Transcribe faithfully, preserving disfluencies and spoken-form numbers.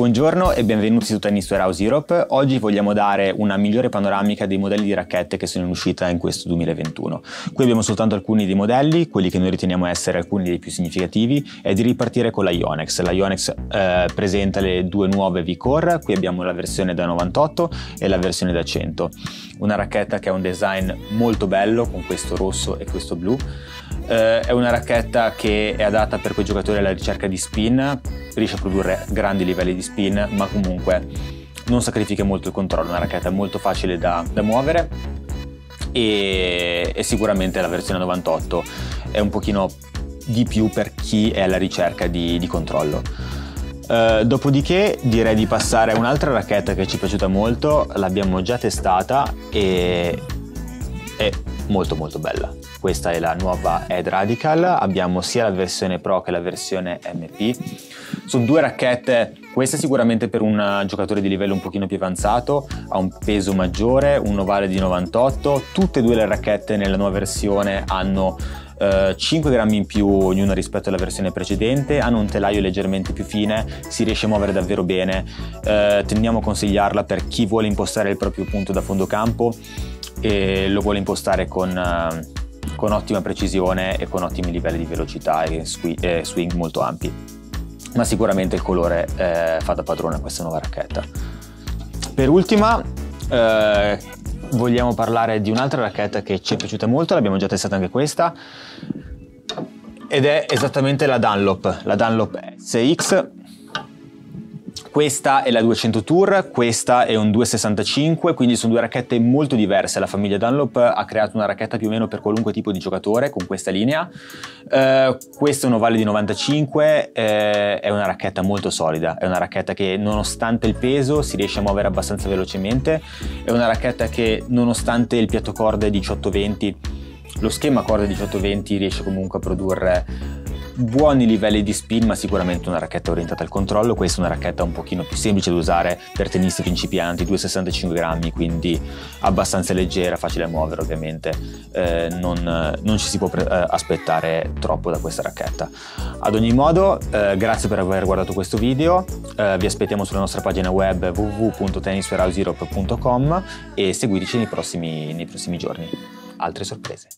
Buongiorno e benvenuti su Tennis Warehouse Europe. Oggi vogliamo dare una migliore panoramica dei modelli di racchette che sono in uscita in questo duemilaventuno. Qui abbiamo soltanto alcuni dei modelli, quelli che noi riteniamo essere alcuni dei più significativi, e di ripartire con la Yonex. La Yonex eh, presenta le due nuove VCORE, qui abbiamo la versione da novantotto e la versione da cento. Una racchetta che ha un design molto bello con questo rosso e questo blu. Eh, è una racchetta che è adatta per quei giocatori alla ricerca di spin, riesce a produrre grandi livelli di spin ma comunque non sacrifica molto il controllo, una racchetta molto facile da, da muovere e, e sicuramente la versione novantotto è un pochino di più per chi è alla ricerca di, di controllo. Uh, dopodiché direi di passare a un'altra racchetta che ci è piaciuta molto, l'abbiamo già testata e è molto molto bella. Questa è la nuova Head Radical, abbiamo sia la versione Pro che la versione M P. Sono due racchette, questa sicuramente per un giocatore di livello un pochino più avanzato, ha un peso maggiore, un ovale di novantotto, tutte e due le racchette nella nuova versione hanno eh, cinque grammi in più ognuna rispetto alla versione precedente, hanno un telaio leggermente più fine, si riesce a muovere davvero bene, eh, tendiamo a consigliarla per chi vuole impostare il proprio punto da fondo campo e lo vuole impostare con, eh, con ottima precisione e con ottimi livelli di velocità e swing, eh, swing molto ampi. Ma sicuramente il colore eh, fa da padrona a questa nuova racchetta. Per ultima eh, vogliamo parlare di un'altra racchetta che ci è piaciuta molto, l'abbiamo già testata anche questa, ed è esattamente la Dunlop, la Dunlop C X. Questa è la duecento Tour, questa è un duecentosessantacinque, quindi sono due racchette molto diverse. La famiglia Dunlop ha creato una racchetta più o meno per qualunque tipo di giocatore con questa linea. Eh, questo è un ovale di novantacinque, eh, è una racchetta molto solida, è una racchetta che nonostante il peso si riesce a muovere abbastanza velocemente, è una racchetta che nonostante il piatto corde diciotto venti, lo schema corde diciotto venti riesce comunque a produrre buoni livelli di spin, ma sicuramente una racchetta orientata al controllo. Questa è una racchetta un pochino più semplice da usare per tennisti principianti, duecentosessantacinque grammi, quindi abbastanza leggera, facile da muovere ovviamente, eh, non, non ci si può eh, aspettare troppo da questa racchetta. Ad ogni modo eh, grazie per aver guardato questo video, eh, vi aspettiamo sulla nostra pagina web w w w punto tennis warehouse europe punto com e seguiteci nei prossimi, nei prossimi giorni. Altre sorprese!